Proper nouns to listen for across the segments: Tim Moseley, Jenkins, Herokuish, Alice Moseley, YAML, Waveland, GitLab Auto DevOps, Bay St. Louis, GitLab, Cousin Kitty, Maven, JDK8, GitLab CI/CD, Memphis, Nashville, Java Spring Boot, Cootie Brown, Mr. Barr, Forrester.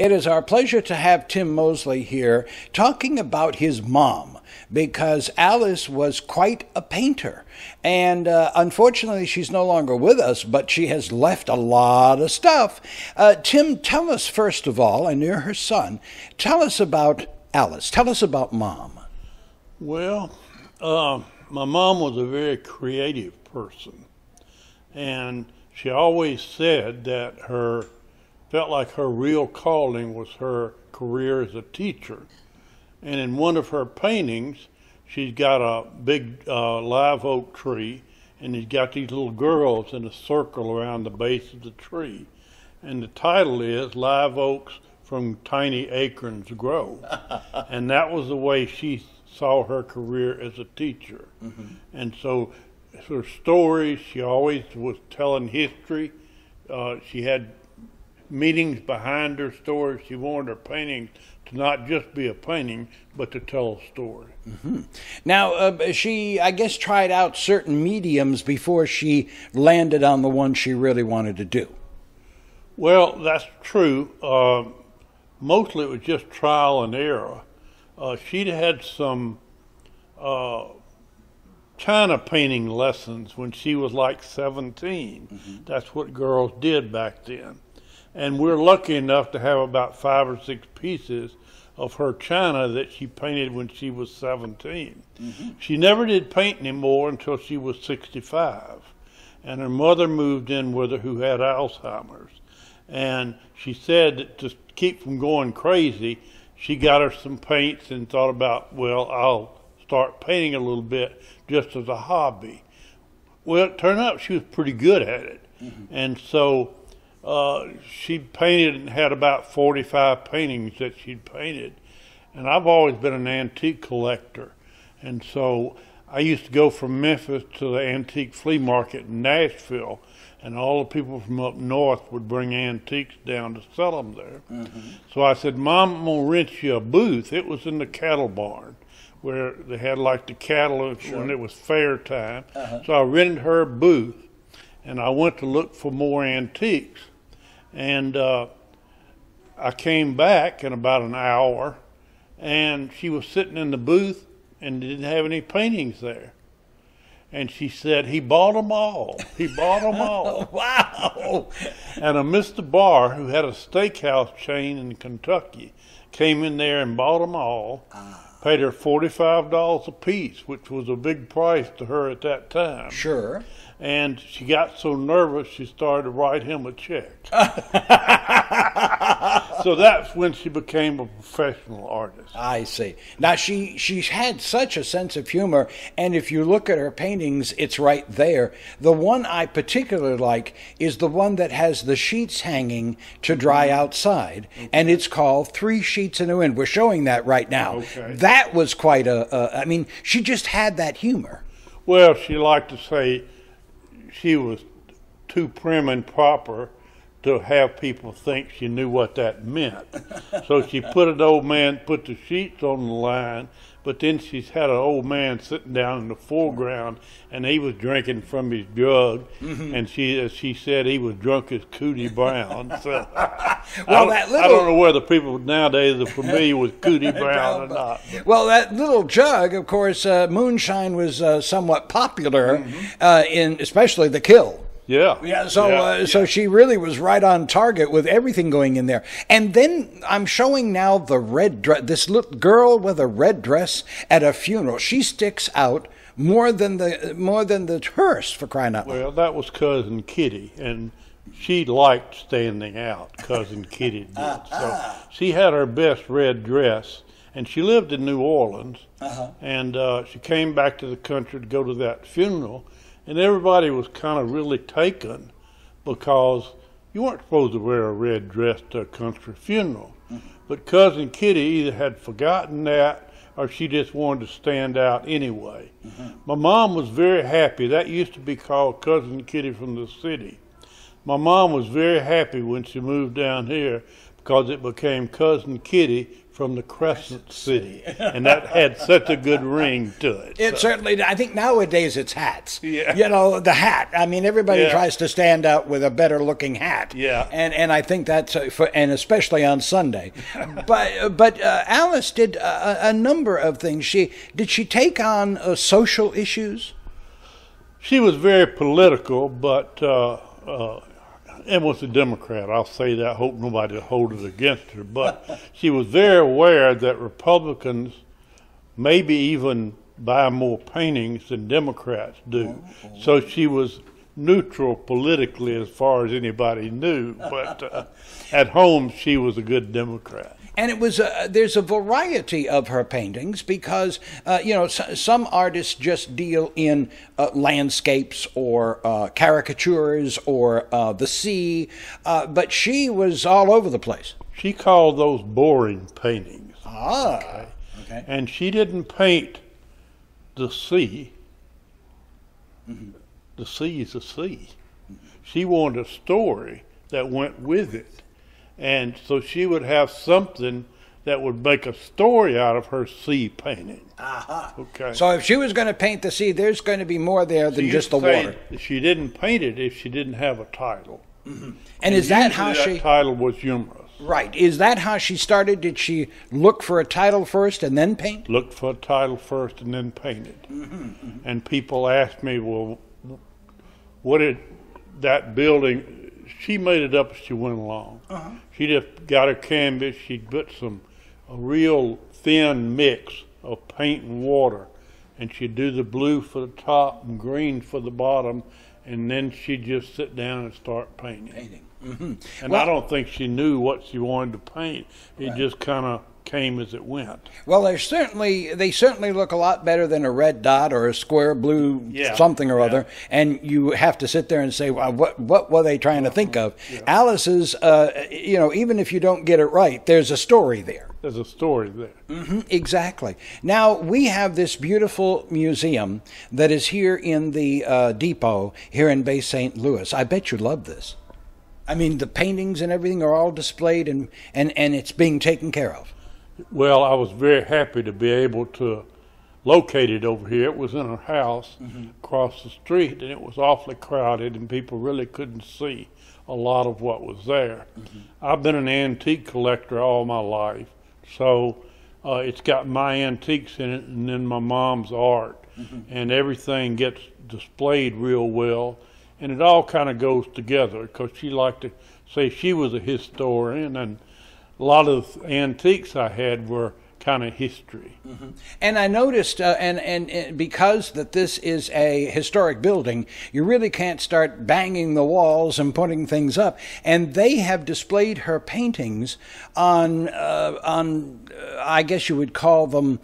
It is our pleasure to have Tim Moseley here talking about his mom, because Alice was quite a painter. And unfortunately, she's no longer with us, but she has left a lot of stuff. Tim, tell us, first of all, and you're her son, tell us about Alice. Tell us about Mom. Well, my mom was a very creative person. And she always said that her, felt like her real calling was her career as a teacher. And in one of her paintings, she's got a big live oak tree, and she's got these little girls in a circle around the base of the tree. And the title is Live Oaks from Tiny Acorns Grow. And that was the way she saw her career as a teacher. Mm-hmm. And so her stories, she always was telling history. She had meetings behind her stories. She wanted her paintings to not just be a painting, but to tell a story. Mm-hmm. Now, she, I guess, tried out certain mediums before she landed on the one she really wanted to do. Well, that's true. Mostly it was just trial and error. She'd had some China painting lessons when she was like 17. Mm-hmm. That's what girls did back then. And we're lucky enough to have about 5 or 6 pieces of her china that she painted when she was 17. Mm-hmm. She never did paint anymore until she was 65. And her mother moved in with her, who had Alzheimer's. And she said that to keep from going crazy, she got her some paints and thought about, well, I'll start painting a little bit just as a hobby. Well, it turned out she was pretty good at it. Mm-hmm. And so she painted and had about 45 paintings that she'd painted. And I've always been an antique collector. And so I used to go from Memphis to the antique flea market in Nashville, and all the people from up north would bring antiques down to sell them there. Mm-hmm. So I said, Mom, I'm going to rent you a booth. It was in the cattle barn, where they had like the cattle when it was fair time. Uh-huh. So I rented her a booth, and I went to look for more antiques. And I came back in about an hour, and she was sitting in the booth and didn't have any paintings there. And she said, he bought them all. He bought them all. Wow. And a Mr. Barr, who had a steakhouse chain in Kentucky, came in there and bought them all, paid her $45 a piece, which was a big price to her at that time. Sure. And she got so nervous, she started to write him a check. So that's when she became a professional artist. I see. Now, she had such a sense of humor, and if you look at her paintings, it's right there. The one I particularly like is the one that has the sheets hanging to dry outside, and it's called Three Sheets in the Wind. We're showing that right now. Okay. That was quite a I mean, she just had that humor. Well, she liked to say she was too prim and proper to have people think she knew what that meant. So she put an old man, put the sheets on the line, but then she's had an old man sitting down in the foreground, and he was drinking from his jug, mm-hmm. and she, as she said, he was drunk as Cootie Brown. So well, I don't know whether people nowadays are familiar with Cootie Brown or not. Well, that little jug, of course, moonshine was somewhat popular, mm-hmm. In especially the Kill. Yeah. Yeah. So, yeah, so she really was right on target with everything going in there. And then I'm showing now the red dress. This little girl with a red dress at a funeral. She sticks out more than the hearse, for crying out loud. Well, that was Cousin Kitty, and she liked standing out. Cousin Kitty did. So she had her best red dress, and she lived in New Orleans, and she came back to the country to go to that funeral. And everybody was kind of really taken, because you weren't supposed to wear a red dress to a country funeral. Mm-hmm. But Cousin Kitty either had forgotten that, or she just wanted to stand out anyway. Mm-hmm. My mom was very happy. That used to be called Cousin Kitty from the City. My mom was very happy when she moved down here, because it became Cousin Kitty from the Crescent City, and that had such a good ring to it. It certainly did. I think nowadays it's hats. Yeah. You know, the hat. I mean, everybody tries to stand out with a better-looking hat. Yeah. And I think that's and especially on Sunday. but Alice did a number of things. Did she take on social issues? She was very political, but and was a Democrat, I'll say that. I hope nobody will hold it against her. But she was very aware that Republicans maybe even buy more paintings than Democrats do. Oh. So she was neutral politically as far as anybody knew. But at home, she was a good Democrat. And it was there's a variety of her paintings because you know, some artists just deal in landscapes or caricatures or the sea, but she was all over the place. She called those boring paintings. Ah, okay. And she didn't paint the sea. Mm-hmm. The sea is the sea. Mm-hmm. She wanted a story that went with it. And so she would have something that would make a story out of her sea painting. Aha. Uh-huh. Okay. So if she was going to paint the sea, there's going to be more there than just the water. She didn't paint it if she didn't have a title. Mm-hmm. And is that how she... That title was humorous. Right. Is that how she started? Did she look for a title first and then paint? Looked for a title first and then painted. Mm-hmm. And people asked me, well, what did that building... She made it up as she went along. Uh-huh. She just got her canvas. She put a real thin mix of paint and water, and she'd do the blue for the top and green for the bottom, and then she'd just sit down and start painting. Mm-hmm. And well, I don't think she knew what she wanted to paint. It just kind of came as it went. Well, they certainly look a lot better than a red dot or a square blue something or other, and you have to sit there and say, well, what were they trying to think of? Yeah. Alice's, you know, even if you don't get it right, there's a story there. There's a story there. Mm-hmm, exactly. Now, we have this beautiful museum that is here in the depot here in Bay St. Louis. I bet you love this. I mean, the paintings and everything are all displayed, and it's being taken care of. Well, I was very happy to be able to locate it over here. It was in a house across the street, and it was awfully crowded, and people really couldn't see a lot of what was there. Mm-hmm. I've been an antique collector all my life, so it's got my antiques in it and then my mom's art, and everything gets displayed real well, and it all kind of goes together because she liked to say she was a historian, and a lot of antiques I had were kind of history. Mm-hmm. And I noticed, and because that this is a historic building, you really can't start banging the walls and putting things up. And they have displayed her paintings on I guess you would call them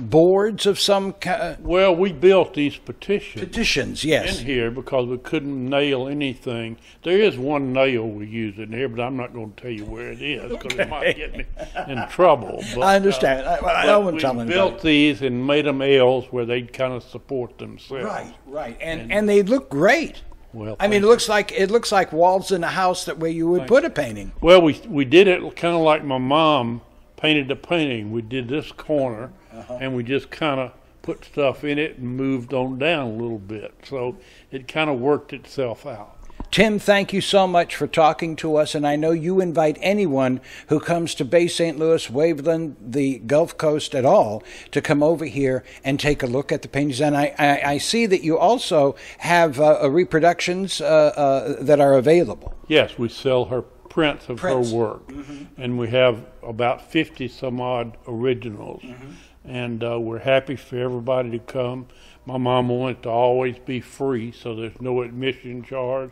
boards of some kind. Well, we built these petitions. Petitions, yes. In here because we couldn't nail anything. There is one nail we use in here, but I'm not going to tell you where it is because it might get me in trouble. But, I understand. I don't want to tell them. We built these and made them L's where they'd kind of support themselves. Right, right, and they look great. Well, I mean, it looks like walls in a house that where you would put a painting. Well, we did it kind of like my mom painted the painting. We did this corner, and we just kind of put stuff in it and moved on down a little bit. So it kind of worked itself out. Tim, thank you so much for talking to us, and I know you invite anyone who comes to Bay St. Louis, Waveland, the Gulf Coast at all, to come over here and take a look at the paintings. And I see that you also have reproductions that are available. Yes, we sell her prints of her work, and we have about 50 some odd originals, and we're happy for everybody to come. My mom wanted to always be free, so there's no admission charge.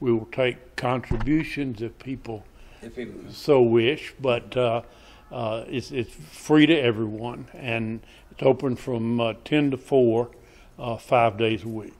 We will take contributions if people so wish, but it's free to everyone, and it's open from 10 to 4, 5 days a week.